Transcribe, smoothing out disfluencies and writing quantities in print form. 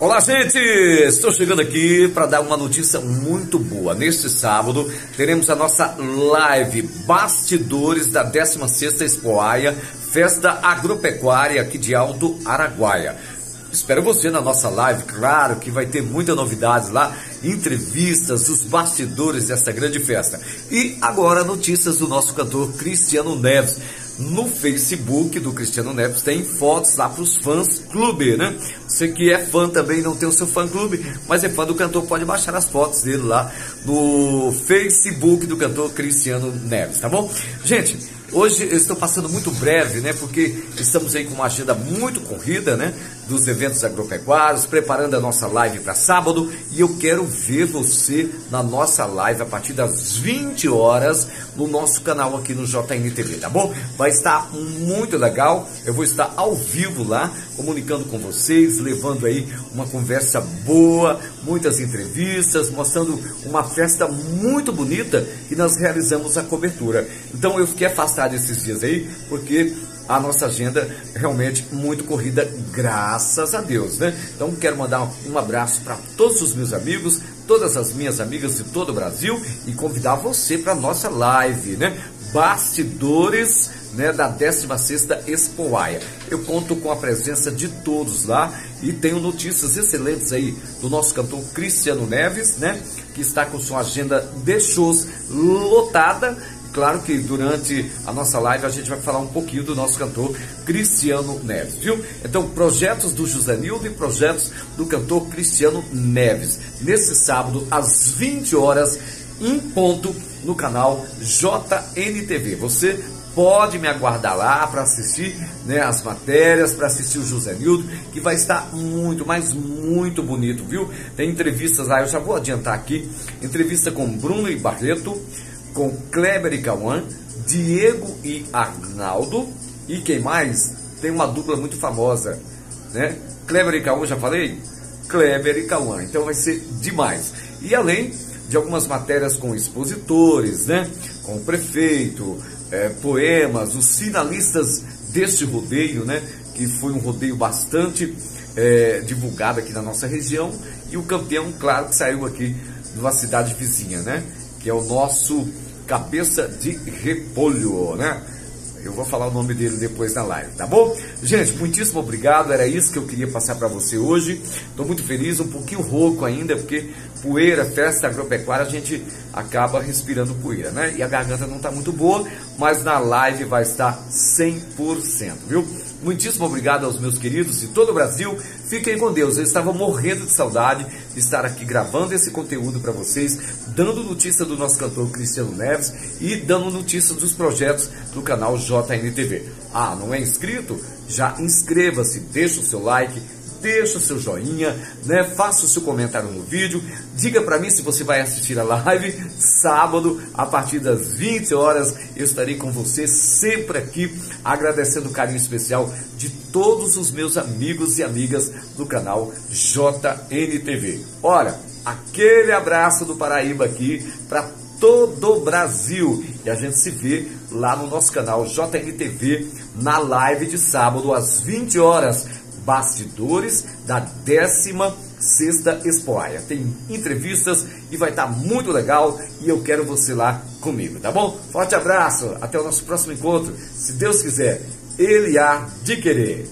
Olá, gente! Estou chegando aqui para dar uma notícia muito boa. Neste sábado, teremos a nossa live Bastidores da 16ª Expoaí, Festa Agropecuária aqui de Alto Araguaia. Espero você na nossa live, claro que vai ter muita novidade lá, entrevistas, os bastidores dessa grande festa. E agora, notícias do nosso cantor Cristiano Neves. No Facebook do Cristiano Neves tem fotos lá para os fãs clube, né? Você que é fã também, não tem o seu fã clube, mas é fã do cantor, pode baixar as fotos dele lá no Facebook do cantor Cristiano Neves, tá bom? Gente, hoje eu estou passando muito breve, né? Porque estamos aí com uma agenda muito corrida, né? Dos eventos agropecuários, preparando a nossa live para sábado. E eu quero ver você na nossa live a partir das 20 horas no nosso canal aqui no JNTV, tá bom? Vai estar muito legal. Eu vou estar ao vivo lá, comunicando com vocês, levando aí uma conversa boa, muitas entrevistas, mostrando uma festa muito bonita e nós realizamos a cobertura. Então eu fiquei afastado desses dias aí, porque a nossa agenda realmente muito corrida, graças a Deus, né? Então quero mandar um abraço para todos os meus amigos, todas as minhas amigas de todo o Brasil e convidar você para nossa live, né? Bastidores, né, da 16ª Expoaí. Eu conto com a presença de todos lá e tenho notícias excelentes aí do nosso cantor Cristiano Neves, né? Que está com sua agenda de shows lotada. Claro que durante a nossa live a gente vai falar um pouquinho do nosso cantor Cristiano Neves, viu? Então, projetos do José Nildo e projetos do cantor Cristiano Neves. Nesse sábado, às 20 horas, em ponto, no canal JNTV. Você pode me aguardar lá para assistir, né, as matérias, para assistir o José Nildo, que vai estar muito, mas muito bonito, viu? Tem entrevistas lá, eu já vou adiantar aqui, entrevista com Bruno e Barreto, com Kleber e Cauã, Diego e Agnaldo, e quem mais? Tem uma dupla muito famosa, né? Kleber e Cauã, já falei? Kleber e Cauã, então vai ser demais. E além de algumas matérias com expositores, né? Com o prefeito, poemas, os finalistas deste rodeio, né? Que foi um rodeio bastante divulgado aqui na nossa região, e o campeão, claro, que saiu aqui de uma cidade vizinha, né? Que é o nosso cabeça de repolho, né? Eu vou falar o nome dele depois na live, tá bom? Gente, muitíssimo obrigado, era isso que eu queria passar para você hoje. Estou muito feliz, um pouquinho rouco ainda, porque poeira, festa agropecuária, a gente acaba respirando poeira, né? E a garganta não está muito boa, mas na live vai estar 100%, viu? Muitíssimo obrigado aos meus queridos de todo o Brasil. Fiquem com Deus. Eu estava morrendo de saudade de estar aqui gravando esse conteúdo para vocês, dando notícia do nosso cantor Cristiano Neves e dando notícia dos projetos do canal JNTV. Ah, não é inscrito? Já inscreva-se, deixa o seu like, deixa o seu joinha, né? Faça o seu comentário no vídeo, diga para mim se você vai assistir a live sábado, a partir das 20 horas, eu estarei com você sempre aqui, agradecendo o carinho especial de todos os meus amigos e amigas do canal JNTV. Olha, aquele abraço do Paraíba aqui para todo o Brasil e a gente se vê lá no nosso canal JNTV na live de sábado às 20 horas. Bastidores da 16ª Expoaí. Tem entrevistas e vai estar muito legal e eu quero você lá comigo, tá bom? Forte abraço, até o nosso próximo encontro, se Deus quiser, Ele há de querer.